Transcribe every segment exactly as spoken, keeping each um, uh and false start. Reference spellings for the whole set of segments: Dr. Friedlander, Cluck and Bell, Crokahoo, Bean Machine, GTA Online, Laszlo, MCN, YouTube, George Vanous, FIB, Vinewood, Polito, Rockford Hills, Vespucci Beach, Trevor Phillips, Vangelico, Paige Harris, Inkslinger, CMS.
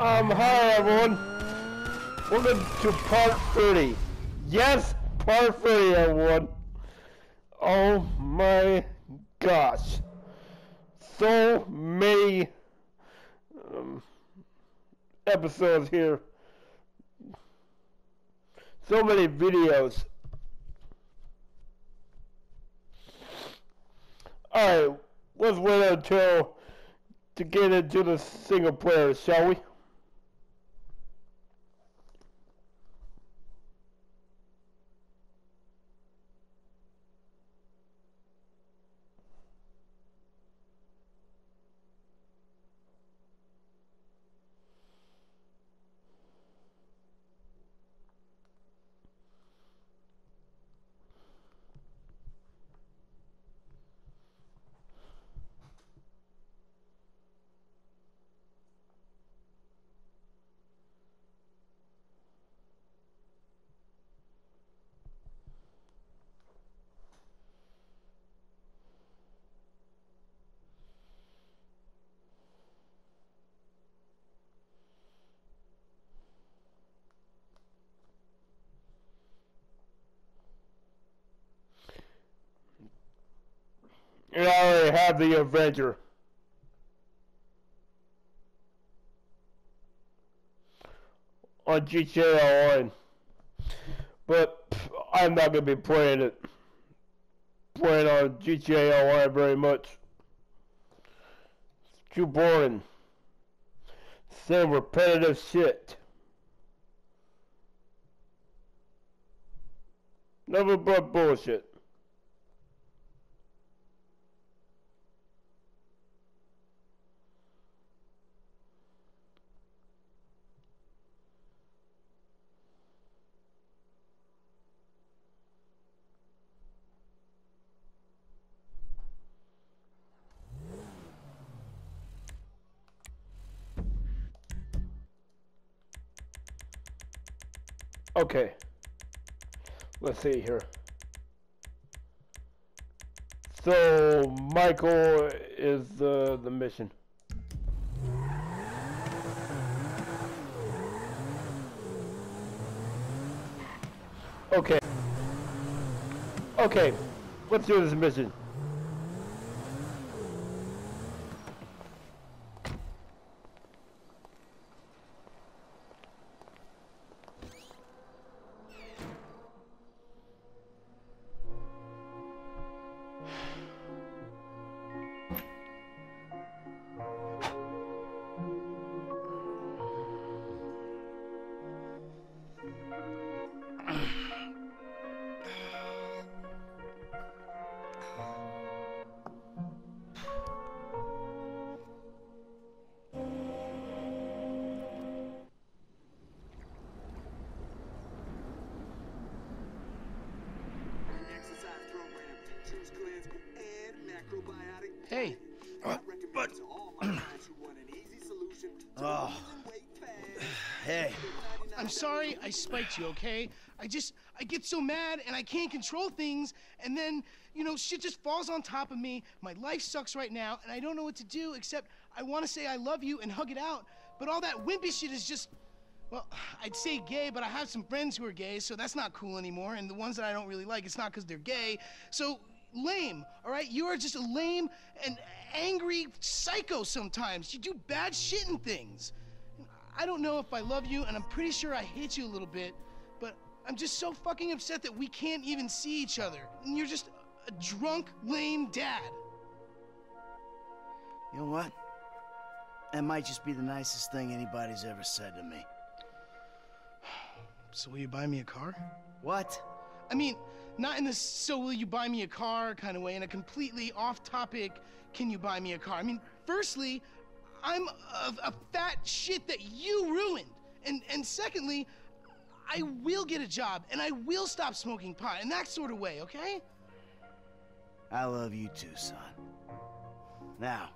Um, hi everyone. Welcome to part thirty. Yes, part thirty everyone. Oh my gosh. So many um, episodes here. So many videos. Alright, let's wait until to get into the single player, shall we? And I already have the Avenger. On G T A Online. But pff, I'm not going to be playing it. Playing on G T A Online very much. It's too boring. Same repetitive shit. Nothing but bullshit. Okay, let's see here. So Michael is uh, the mission. Okay. Okay, let's do this mission. Hey, but, but oh, hey, I'm sorry I spiked you, okay? I just, I get so mad and I can't control things and then, you know, shit just falls on top of me. My life sucks right now and I don't know what to do except I want to say I love you and hug it out, but all that wimpy shit is just, well, I'd say gay, but I have some friends who are gay, so that's not cool anymore, and the ones that I don't really like, it's not because they're gay, so... lame, all right? You are just a lame and angry psycho sometimes. You do bad shit and things. I don't know if I love you, and I'm pretty sure I hate you a little bit, but I'm just so fucking upset that we can't even see each other. And you're just a drunk, lame dad. You know what? That might just be the nicest thing anybody's ever said to me. So will you buy me a car? What? I mean... not in this so will you buy me a car kind of way, in a completely off-topic can you buy me a car. I mean, firstly, I'm a, a fat shit that you ruined. And, and secondly, I will get a job and I will stop smoking pot in that sort of way, okay? I love you too, son. Now,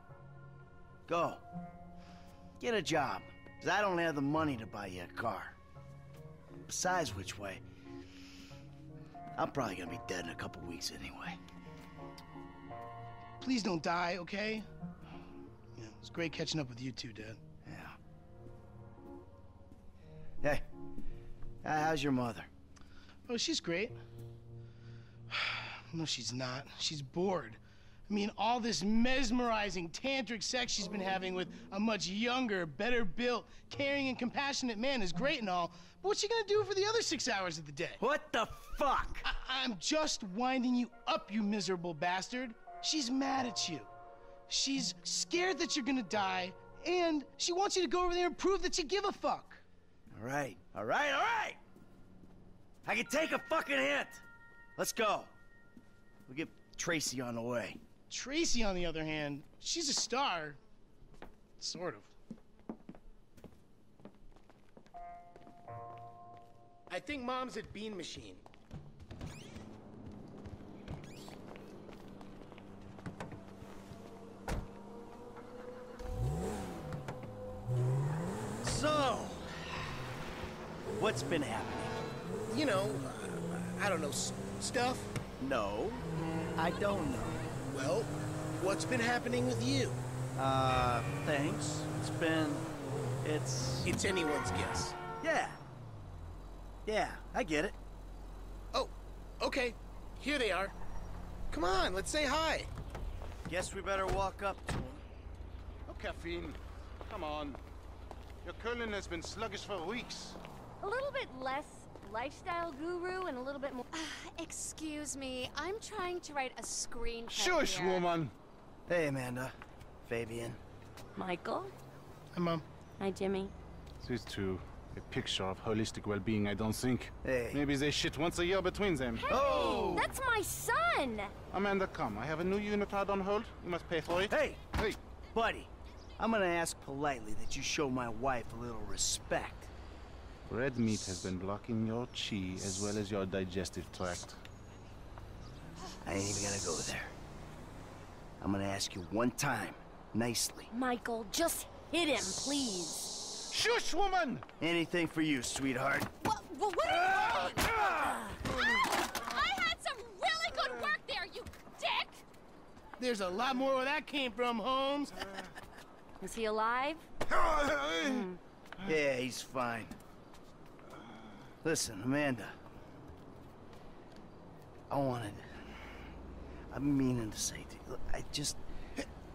go. Get a job, because I don't have the money to buy you a car. Besides which way, I'm probably gonna be dead in a couple weeks anyway. Please don't die, okay? Yeah, it's great catching up with you two, Dad. Yeah. Hey, how's your mother? Oh, she's great. No, she's not. She's bored. I mean, all this mesmerizing tantric sex she's been having with a much younger, better-built, caring and compassionate man is great and all, but what's she gonna do for the other six hours of the day? What the fuck? I I'm just winding you up, you miserable bastard. She's mad at you. She's scared that you're gonna die, and she wants you to go over there and prove that you give a fuck. All right, all right, all right! I can take a fucking hint! Let's go. We'll get Tracy on the way. Tracy, on the other hand, she's a star. Sort of. I think Mom's at Bean Machine. So, what's been happening? You know, uh, I don't know, s stuff? No, I don't know. Well, what's been happening with you? Uh, thanks. It's been... it's... It's anyone's guess. Yeah. Yeah, I get it. Oh, okay. Here they are. Come on, let's say hi. Guess we better walk up to them. No caffeine. Come on. Your curling has been sluggish for weeks. A little bit less lifestyle guru and a little bit more... Uh, excuse me, I'm trying to write a screenplay. Shush, here. Woman! Hey, Amanda. Fabian. Michael. Hi, Mom. Hi, Jimmy. These two, a picture of holistic well-being, I don't think. Hey. Maybe they shit once a year between them. Hey, oh! That's my son! Amanda, come. I have a new unit out on hold. You must pay for it. Hey! Hey! Buddy, I'm gonna ask politely that you show my wife a little respect. Red meat has been blocking your chi as well as your digestive tract. I ain't even gonna go there. I'm gonna ask you one time, nicely. Michael, just hit him, please. Shush, woman! Anything for you, sweetheart. What, what, what are you doing? Ah! I had some really good work there, you dick! There's a lot more where that came from, Holmes. Is he alive? mm. Yeah, he's fine. Listen, Amanda, I wanted, I'm meaning to say to you, I just...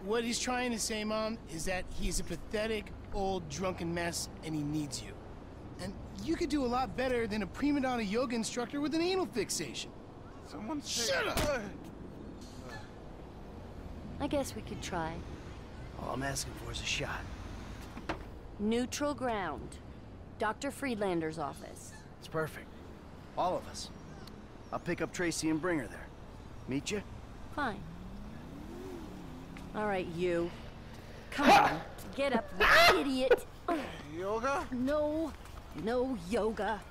What he's trying to say, Mom, is that he's a pathetic, old, drunken mess, and he needs you. And you could do a lot better than a prima donna yoga instructor with an anal fixation. Someone say... Shut up! I guess we could try. All I'm asking for is a shot. Neutral ground. Doctor Friedlander's office. It's perfect. All of us. I'll pick up Tracy and bring her there. Meet you? Fine. All right, you. Come on. Get up, you idiot. Yoga? No. No yoga.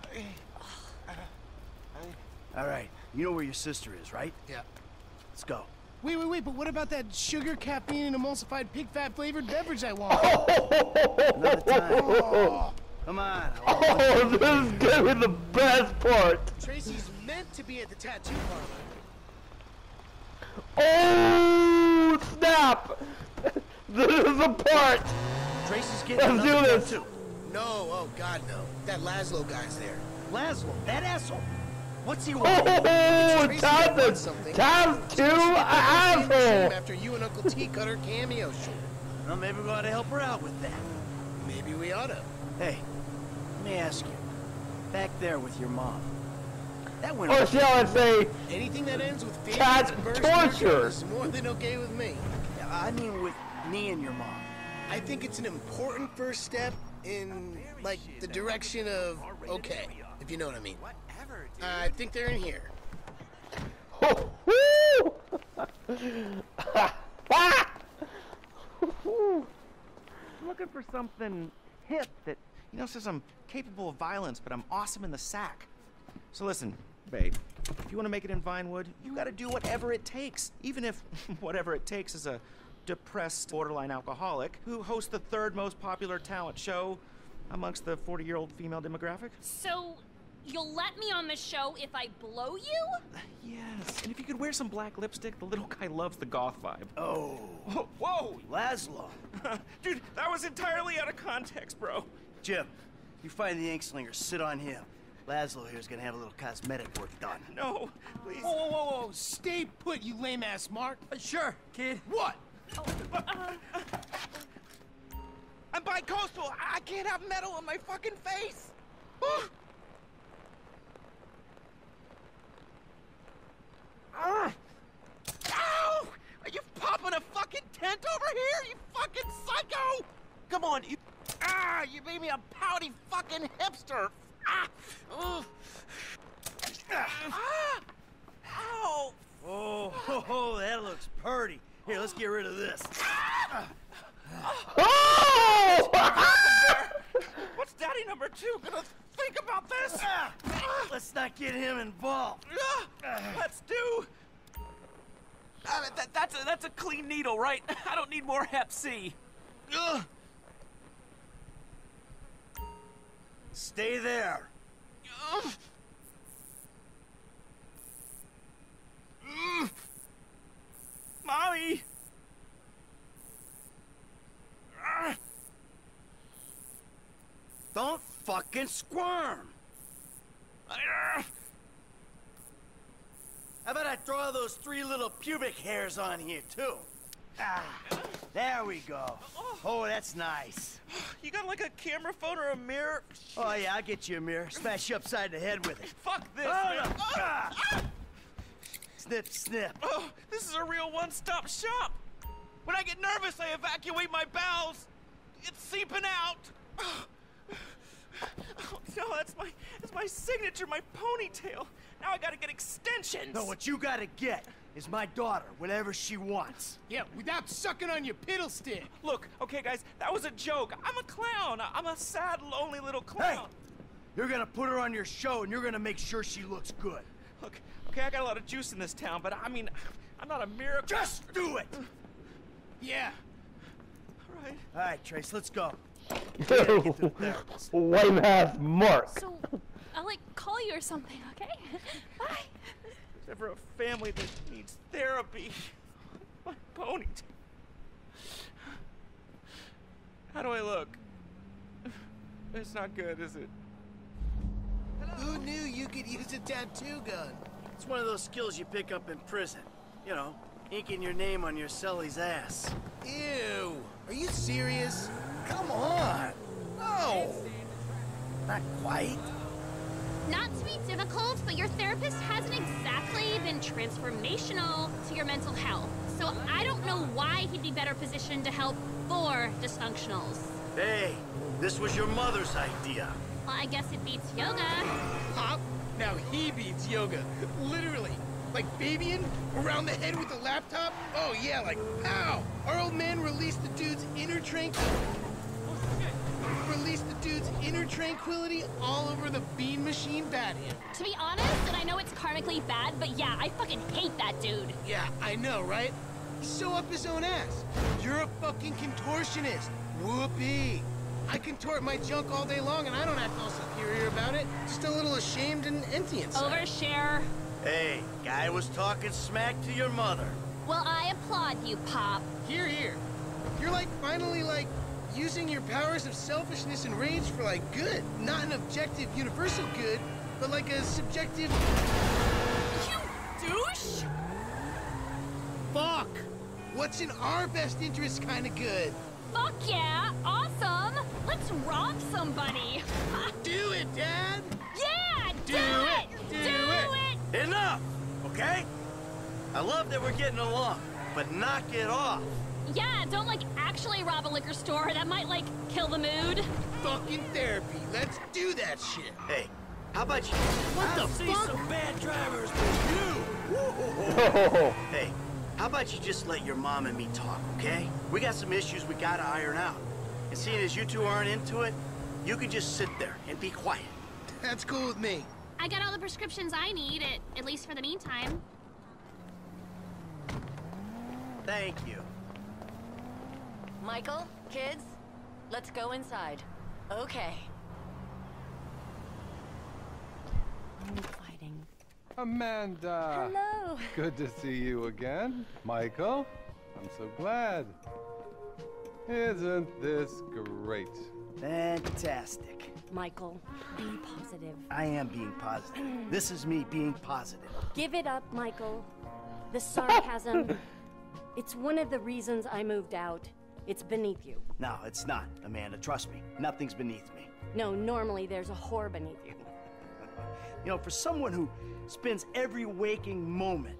All right. You know where your sister is, right? Yeah. Let's go. Wait, wait, wait, but what about that sugar, caffeine, and emulsified pig fat flavored beverage I want? Another time. Oh. Come on. Oh, this is good with the best part. Tracy's meant to be at the tattoo parlor. Oh, snap! This is the part. Tracy's getting Let's do this. Tattoo. No, oh God, no. That Laszlo guy's there. Laszlo, that asshole. What's he want? Oh, Tab's two asshole. After you and Uncle T cut her cameo short. Well, maybe we ought to help her out with that. Maybe we ought to. Hey. Let me ask you, back there with your mom, that went or shall I say, anything that ends with cat torture is more than okay with me. I mean with me and your mom. I think it's an important first step in, like, the direction of okay, if you know what I mean. Whatever, dude. Uh, I think they're in here. Oh, woo! I'm looking for something hip that... You know, says I'm capable of violence, but I'm awesome in the sack. So listen, babe, if you want to make it in Vinewood, you got to do whatever it takes, even if whatever it takes is a depressed borderline alcoholic who hosts the third most popular talent show amongst the forty-year-old female demographic. So you'll let me on the show if I blow you? Yes, and if you could wear some black lipstick, the little guy loves the goth vibe. Oh. Whoa, whoa. Laszlo. Dude, that was entirely out of context, bro. Jim, You find the Inkslinger, sit on him. Laszlo here's gonna have a little cosmetic work done. No, please. Whoa, whoa, whoa, whoa. Stay put, you lame-ass mark. Uh, sure, kid. What? Oh. I'm bi-coastal. I can't have metal on my fucking face. Ow! Are you popping a fucking tent over here, you fucking psycho? Come on, you... Ah, you made me a pouty fucking hipster. Ah! Ugh. Ah! Ow! Oh, ho, ho, that looks purty. Here, let's get rid of this. Ah! Oh! Ah! What's daddy number two gonna think about this? Ah! Let's not get him involved. Ah! Let's do... I mean, that, that's, a, that's a clean needle, right? I don't need more hep C. Ugh. Stay there. Ugh. Ugh. Mommy. Ugh. Don't fucking squirm. Ugh. How about I draw those three little pubic hairs on here, too? Ah, there we go. Oh, that's nice. You got like a camera phone or a mirror? Oh, yeah, I'll get you a mirror. Smash you upside the head with it. Fuck this, oh, man. No. Ah. Ah. Snip, snip. Oh, this is a real one-stop shop. When I get nervous, I evacuate my bowels. It's seeping out. Oh. Oh, no, that's my, that's my signature, my ponytail. Now I gotta get extensions. No, what you gotta get is my daughter, whatever she wants. Yeah, without sucking on your piddle stick. Look, okay, guys, that was a joke. I'm a clown. I'm a sad, lonely little clown. Hey, you're gonna put her on your show, and you're gonna make sure she looks good. Look, okay, I got a lot of juice in this town, but I mean, I'm not a miracle. Just do it! Yeah. All right. All right, Trace, let's go. Lame ass Mark. So, I'll like call you or something, okay? Bye. There's ever a family that needs therapy. My ponytail. How do I look? It's not good, is it? Hello. Who knew you could use a tattoo gun? It's one of those skills you pick up in prison. You know, inking your name on your celly's ass. Ew. Are you serious? Come on! No! Not quite. Not to be difficult, but your therapist hasn't exactly been transformational to your mental health. So I don't know why he'd be better positioned to help four dysfunctionals. Hey, this was your mother's idea. Well, I guess it beats yoga. Pop, now he beats yoga. Literally. Like Fabian? Around the head with the laptop? Oh yeah, like pow! Our old man released the dude's inner tranquility. Release the dude's inner tranquility all over the Bean Machine Batman. To be honest, and I know it's karmically bad, but yeah, I fucking hate that dude. Yeah, I know, right? He sew up his own ass. You're a fucking contortionist. Whoopee. I contort my junk all day long and I don't act all superior about it. Just a little ashamed and empty inside. Overshare. Hey, guy was talking smack to your mother. Well, I applaud you, Pop. Hear, hear. You're like finally like using your powers of selfishness and rage for like good. Not an objective universal good, but like a subjective... You douche! Fuck! What's in our best interest kind of good? Fuck yeah! Awesome! Let's rob somebody! Do it, Dad! Yeah! Do, do it! it! Do, do it. it! Enough! Okay? I love that we're getting along, but knock it off! Yeah, don't, like, actually rob a liquor store. That might, like, kill the mood. Fucking therapy. Let's do that shit. Hey, how about you... What I'll the see fuck? Some bad drivers with you. Whoa. Hey, how about you just let your mom and me talk, okay? We got some issues we gotta iron out. And seeing as you two aren't into it, you can just sit there and be quiet. That's cool with me. I got all the prescriptions I need, at, at least for the meantime. Thank you. Michael, kids, let's go inside. Okay. No fighting. Amanda! Hello! Good to see you again. Michael, I'm so glad. Isn't this great? Fantastic. Michael. Be positive. I am being positive. This is me being positive. Give it up, Michael. The sarcasm. It's one of the reasons I moved out. It's beneath you. No, it's not, Amanda. Trust me. Nothing's beneath me. No, normally there's a whore beneath you. You know, for someone who spends every waking moment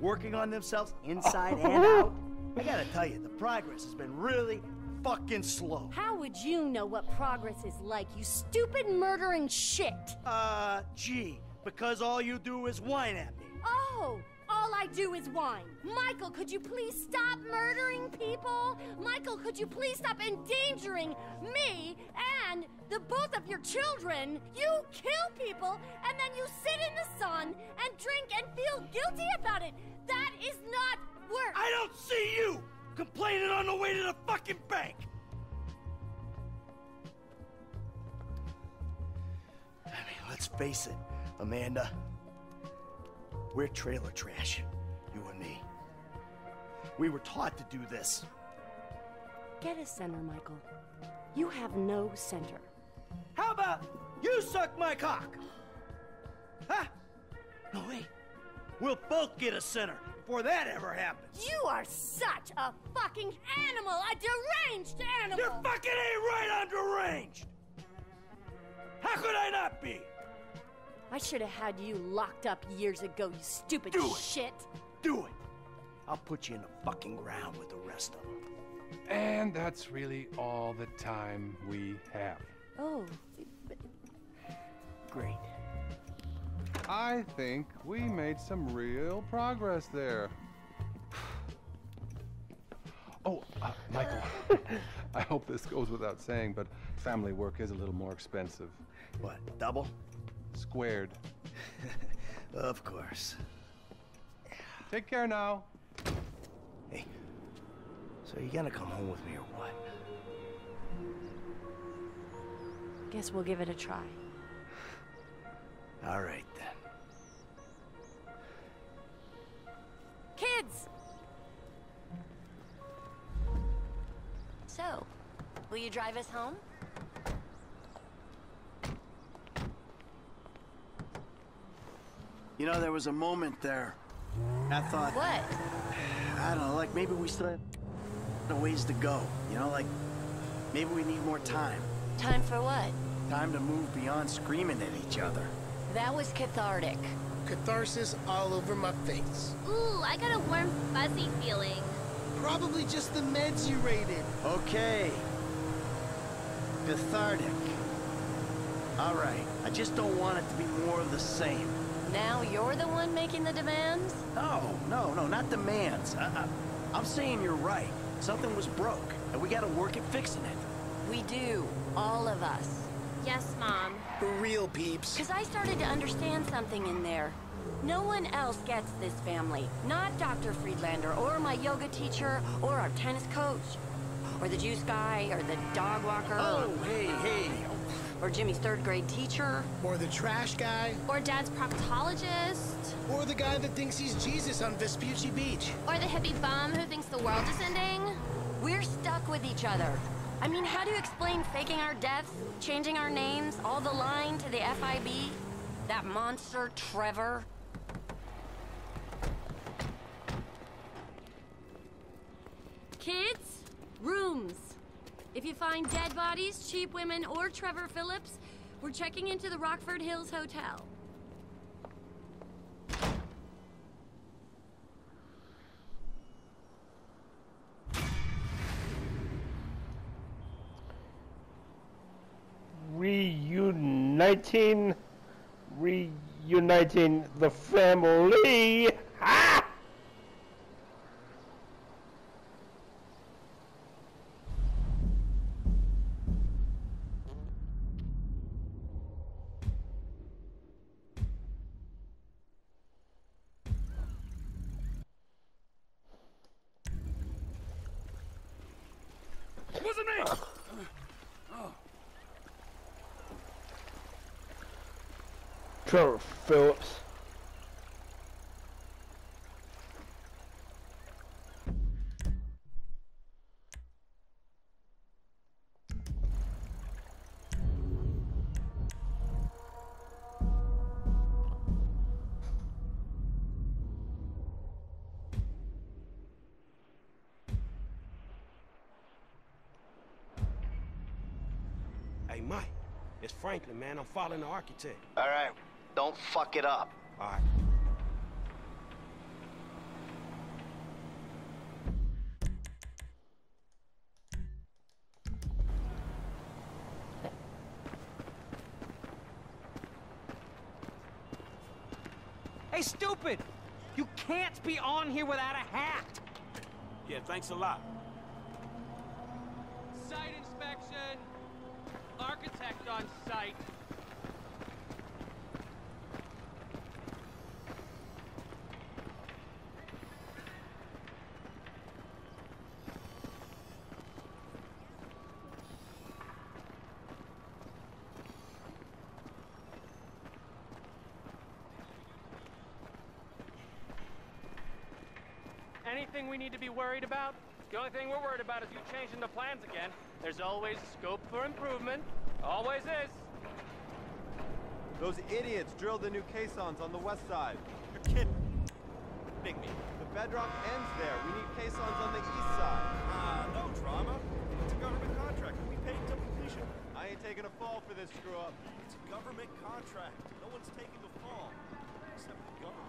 working on themselves inside and out, I gotta tell you, the progress has been really fucking slow. How would you know what progress is like, you stupid murdering shit? Uh, gee, because all you do is whine at me. Oh, all I do is whine. Michael, could you please stop murdering people? Michael, could you please stop endangering me and the both of your children? You kill people, and then you sit in the sun and drink and feel guilty about it. That is not work. I don't see you complaining on the way to the fucking bank. I mean, let's face it, Amanda. We're trailer trash, you and me. We were taught to do this. Get a center, Michael. You have no center. How about you suck my cock? Huh? No way. We'll both get a center before that ever happens. You are such a fucking animal, a deranged animal. You're fucking ain't right on deranged. How could I not be? I should have had you locked up years ago, you stupid Do shit. Do it. I'll put you in the fucking ground with the rest of them. And that's really all the time we have. Oh. Great. I think we made some real progress there. Oh, uh, Michael, I hope this goes without saying, but family work is a little more expensive. What, double? Squared. Of course. Take care now. Hey, so you gonna come home with me or what? Guess we'll give it a try. All right then. Kids! So, will you drive us home? You know, there was a moment there, I thought... What? I don't know, like, maybe we still have a ways to go. You know, like, maybe we need more time. Time for what? Time to move beyond screaming at each other. That was cathartic. Catharsis all over my face. Ooh, I got a warm, fuzzy feeling. Probably just the meds you rated. Okay. Cathartic. All right. I just don't want it to be more of the same. Now you're the one making the demands? No, no, no, not demands. I, I, I'm saying you're right. Something was broke, and we gotta work at fixing it. We do. All of us. Yes, Mom. For real, peeps. Because I started to understand something in there. No one else gets this family. Not Doctor Friedlander, or my yoga teacher, or our tennis coach, or the juice guy, or the dog walker. Oh, hey, hey. Or Jimmy's third grade teacher. Or the trash guy. Or Dad's proctologist. Or the guy that thinks he's Jesus on Vespucci Beach. Or the hippie bum who thinks the world is ending. We're stuck with each other. I mean, how do you explain faking our deaths, changing our names, all the line to the F I B? That monster Trevor? Kids, rooms. If you find dead bodies, cheap women, or Trevor Phillips, we're checking into the Rockford Hills Hotel. Reuniting, reuniting the family. Ah! Trevor Phillips. Hey, Mike, it's Franklin, man. I'm following the architect. All right. Don't fuck it up. All right. Hey, stupid! You can't be on here without a hat! Yeah, thanks a lot. Site inspection! Architect on site. Anything we need to be worried about? The only thing we're worried about is you changing the plans again. There's always scope for improvement. Always is. Those idiots drilled the new caissons on the west side. You're kidding. Big me. The bedrock ends there. We need caissons on the east side. Ah, uh, no drama. It's a government contract. We paid to completion. I ain't taking a fall for this screw-up. It's a government contract. No one's taking the fall. Except the government.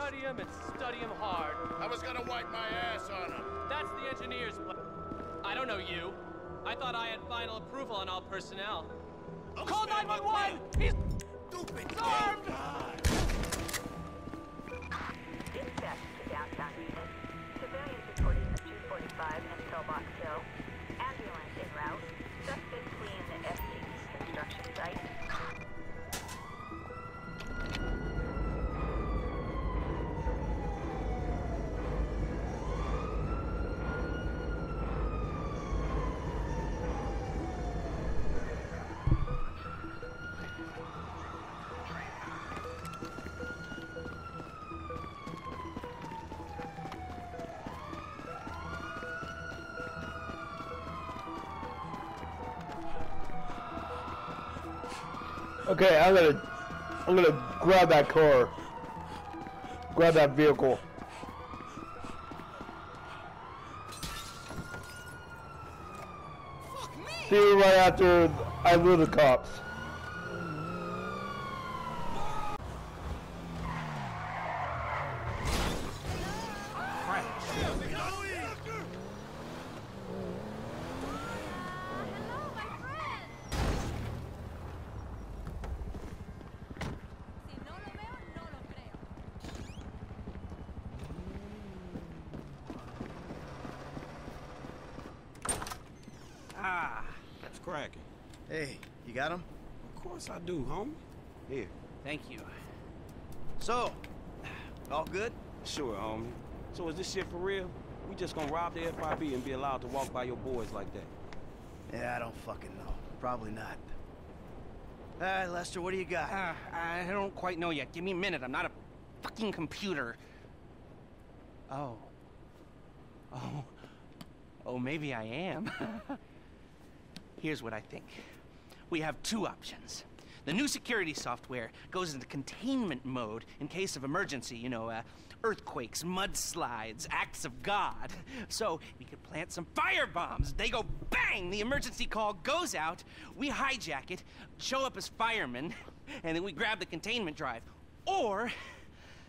Study him and study him hard. I was gonna wipe my ass on him. That's the engineer's plan. I don't know you. I thought I had final approval on all personnel. Oh, call nine one one! He's stupid. He's armed! Dispatch to downtown Eaton. Civilians reporting at two forty-five and Pillbox Hill. Ambulance en route. Suspect fleeing the F T E's construction site. Okay, I'm gonna, I'm gonna grab that car, grab that vehicle. See you right after I lure the cops. I do, homie. Here. Thank you. So, all good? Sure, homie. So is this shit for real? We just gonna rob the F I B and be allowed to walk by your boys like that? Yeah, I don't fucking know. Probably not. All right, Lester, what do you got? Uh, I don't quite know yet. Give me a minute. I'm not a fucking computer. Oh. Oh. Oh, maybe I am. Here's what I think. We have two options. The new security software goes into containment mode in case of emergency, you know, uh, earthquakes, mudslides, acts of God. So we could plant some firebombs. They go bang, the emergency call goes out, we hijack it, show up as firemen, and then we grab the containment drive. Or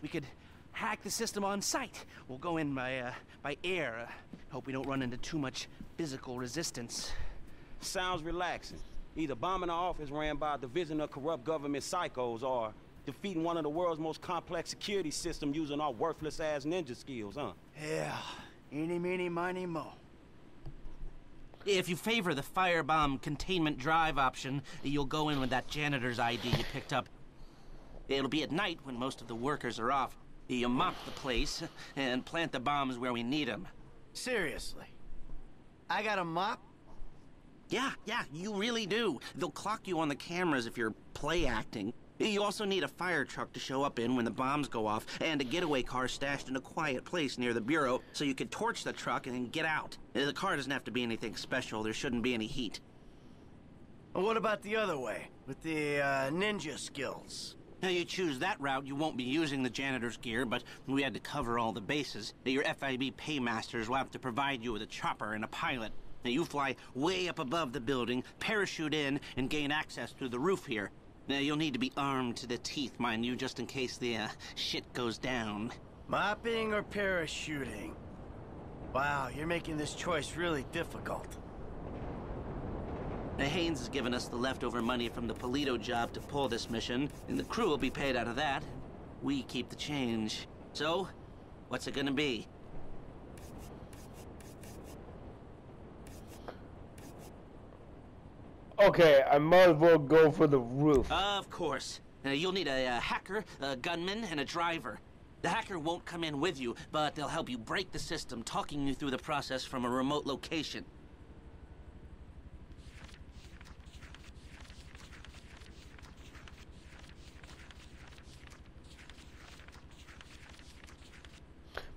we could hack the system on site. We'll go in by, uh, by air. Uh, hope we don't run into too much physical resistance. Sounds relaxing. Either bombing an office ran by a division of corrupt government psychos or defeating one of the world's most complex security systems using our worthless-ass ninja skills, huh? Yeah. Eeny, meeny, miny, mo. If you favor the firebomb containment drive option, you'll go in with that janitor's I D you picked up. It'll be at night when most of the workers are off. You mop the place and plant the bombs where we need them. Seriously? I got a mop? Yeah, yeah, you really do. They'll clock you on the cameras if you're play acting. You also need a fire truck to show up in when the bombs go off, and a getaway car stashed in a quiet place near the bureau so you could torch the truck and then get out. The car doesn't have to be anything special. There shouldn't be any heat. Well, what about the other way, with the uh, ninja skills? Now, you choose that route, you won't be using the janitor's gear, but we had to cover all the bases. Your F I B paymasters will have to provide you with a chopper and a pilot. Now, you fly way up above the building, parachute in, and gain access through the roof here. Now, you'll need to be armed to the teeth, mind you, just in case the, uh, shit goes down. Mopping or parachuting? Wow, you're making this choice really difficult. Now, Haynes has given us the leftover money from the Polito job to pull this mission, and the crew will be paid out of that. We keep the change. So, what's it gonna be? Okay, I might as well go for the roof. Of course. Uh, you'll need a, a hacker, a gunman, and a driver. The hacker won't come in with you, but they'll help you break the system, talking you through the process from a remote location.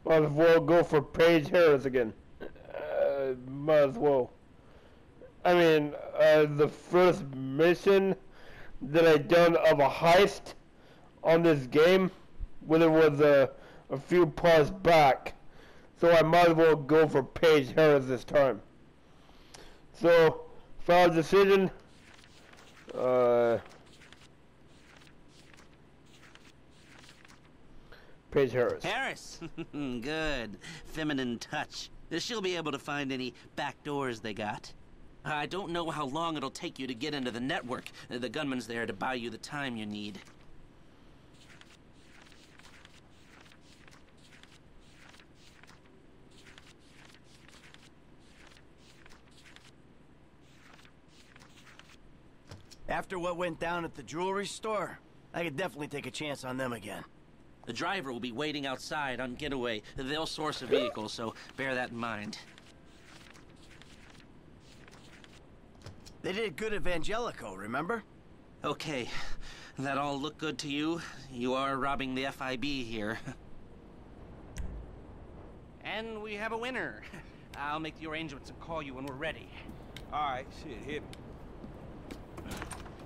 Might as well go for Paige Harris again. Uh, might as well. I mean, uh, the first mission that I done of a heist on this game, when it was uh, a few parts back, so I might as well go for Paige Harris this time. So, final decision. Uh, Paige Harris. Harris, good feminine touch. She'll be able to find any back doors they got. I don't know how long it'll take you to get into the network. The gunman's there to buy you the time you need. After what went down at the jewelry store, I could definitely take a chance on them again. The driver will be waiting outside on getaway. They'll source a vehicle, so bear that in mind. They did good at Vangelico, remember? Okay. That all look good to you? You are robbing the F I B here. And we have a winner. I'll make the arrangements and call you when we're ready. All right, shit, hit me.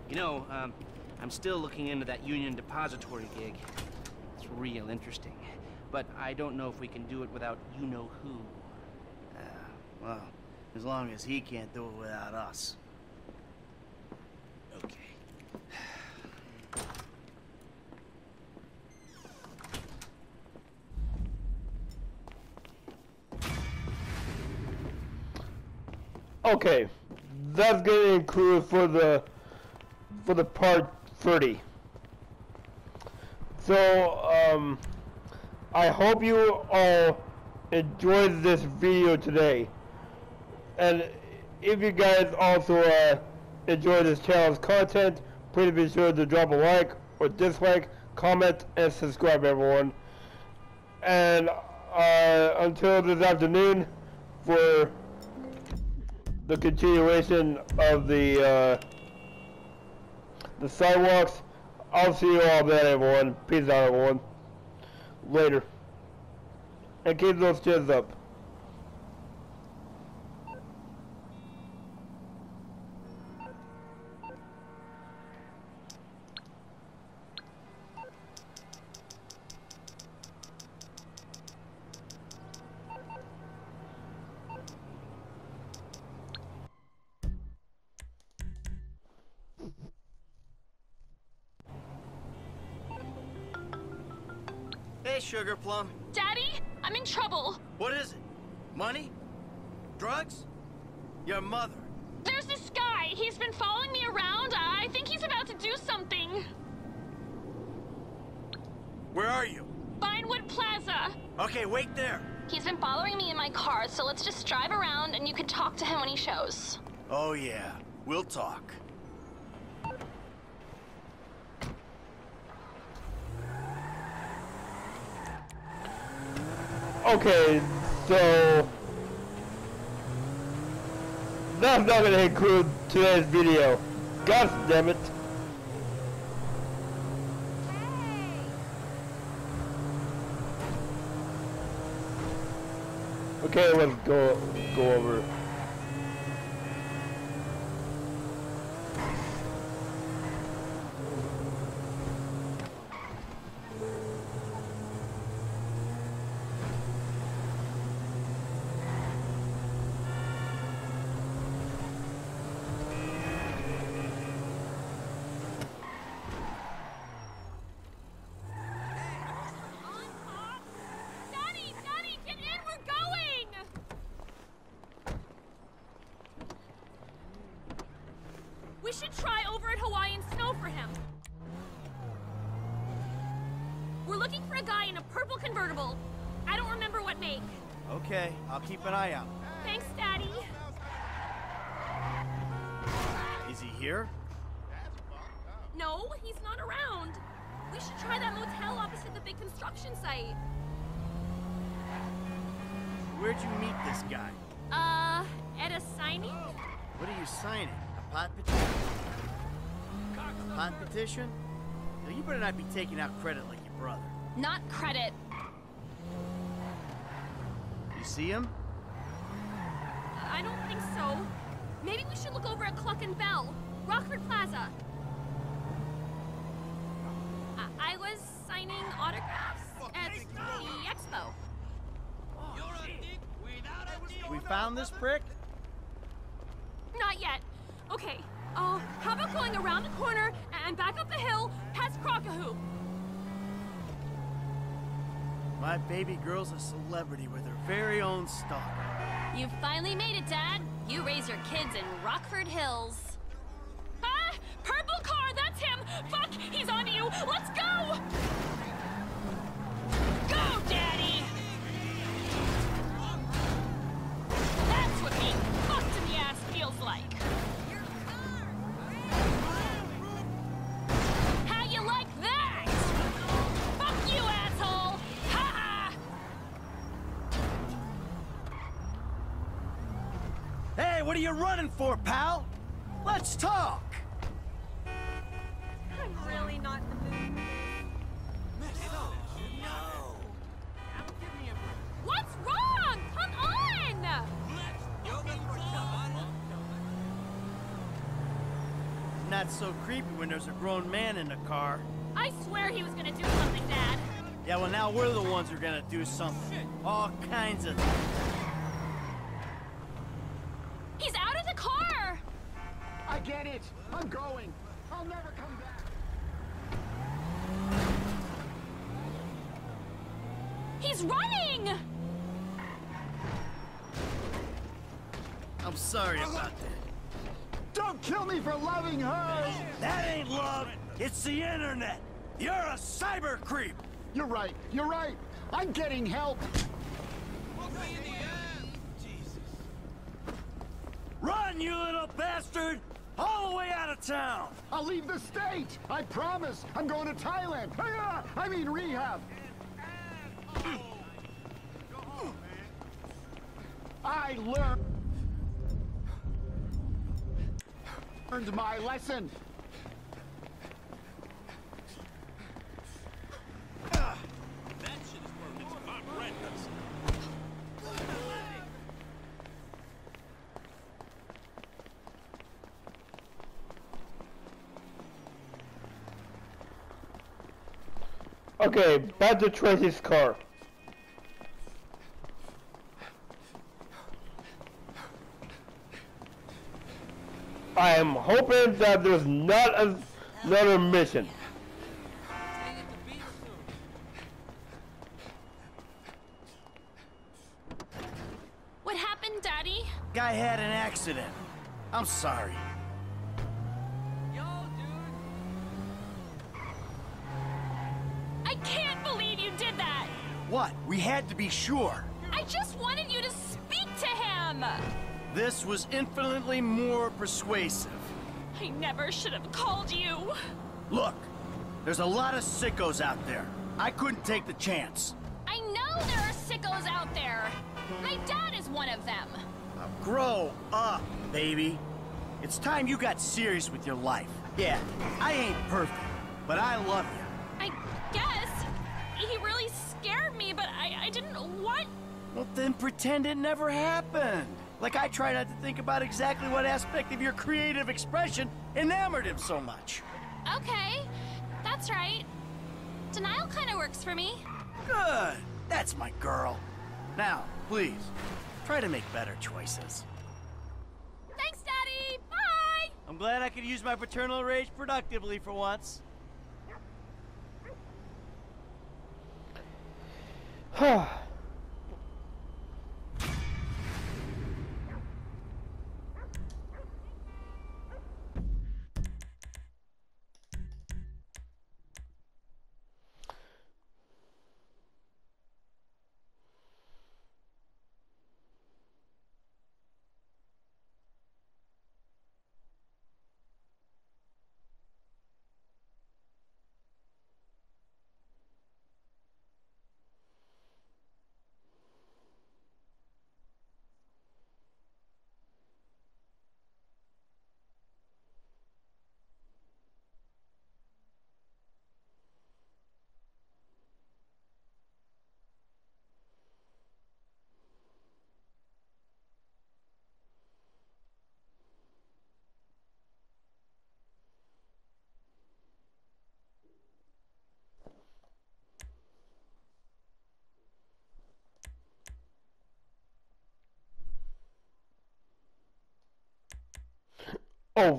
You know, um, I'm still looking into that union depository gig. It's real interesting. But I don't know if we can do it without you-know-who. Uh, well, as long as he can't do it without us. Okay. Okay, that's going to include for the for the part thirty. So, um, I hope you all enjoyed this video today, and if you guys also uh. enjoy this channel's content, please be sure to drop a like or dislike, comment, and subscribe, everyone. And uh, until this afternoon, for the continuation of the uh, the sidewalks, I'll see you all then, everyone. Peace out, everyone. Later. And keep those chins up. Sugar plum. Daddy, I'm in trouble. What is it? Money? Drugs? Your mother. There's this guy. He's been following me around. I think he's about to do something. Where are you? Vinewood Plaza. Okay, wait there. He's been following me in my car, so let's just drive around and you can talk to him when he shows. Oh yeah, we'll talk. Okay, so that's not going to include today's video. God damn it. Okay, let's go go over. We should try over at Hawaiian Snow for him. We're looking for a guy in a purple convertible. I don't remember what make. Okay, I'll keep an eye out. Thanks, Daddy. Is he here? No, he's not around. We should try that motel opposite the big construction site. Where'd you meet this guy? Uh, at a signing? What are you signing? Pot petition? A pot petition? No, you better not be taking out credit like your brother. Not credit. You see him? I don't think so. Maybe we should look over at Cluck and Bell, Rockford Plaza. I, I was signing autographs at the expo. We found this prick? Not yet. Okay, uh, how about going around the corner and back up the hill past Crokahoo? My baby girl's a celebrity with her very own star. You finally made it, Dad. You raise your kids in Rockford Hills. Ah! Purple car, that's him! Fuck, he's on you! Let's go! Go, Daddy! That's what being fucked in the ass feels like. What are you running for, pal? Let's talk! I'm really not in the mood. No, no! What's wrong? Come on! It's not so creepy when there's a grown man in the car. I swear he was gonna do something, Dad. Yeah, well now we're the ones who are gonna do something. Shit. All kinds of things. Get it! I'm going! I'll never come back! He's running! I'm sorry about that. Don't kill me for loving her! That ain't love! It's the internet! You're a cyber creep! You're right, you're right! I'm getting help! Run, you little bastard! All the way out of town! I'll leave the state! I promise! I'm going to Thailand! I mean rehab! I learned... learned my lesson! That shit is worth its hot redness! Okay, back to Tracy's car. I am hoping that there's not a, another mission. What happened, Daddy? Guy had an accident. I'm sorry. What? We had to be sure. I just wanted you to speak to him! This was infinitely more persuasive. I never should have called you. Look, there's a lot of sickos out there. I couldn't take the chance. I know there are sickos out there. My dad is one of them. Now grow up, baby. It's time you got serious with your life. Yeah, I ain't perfect, but I love you. I guess. He really scared me, but I, I didn't want Well, then pretend it never happened. Like I try not to think about exactly what aspect of your creative expression enamored him so much. Okay, that's right. Denial kind of works for me. Good. That's my girl. Now, please, try to make better choices. Thanks, Daddy. Bye! I'm glad I could use my paternal rage productively for once. Oh,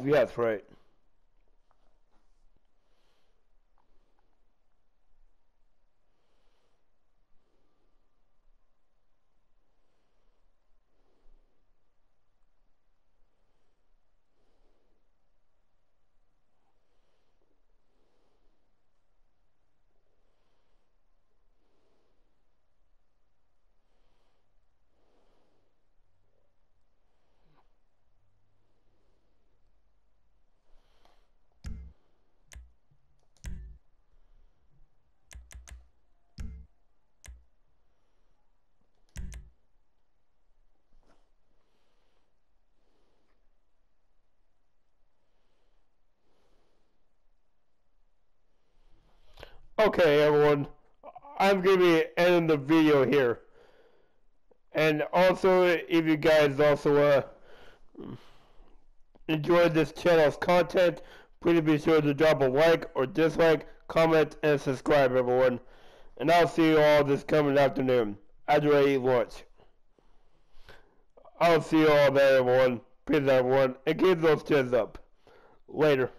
yeah, that's right. Okay, everyone, I'm going to be ending the video here. And also, if you guys also uh, enjoyed this channel's content, please be sure to drop a like or dislike, comment, and subscribe, everyone. And I'll see you all this coming afternoon after I eat lunch. I'll see you all there, everyone. Peace, everyone. And keep those chins up. Later.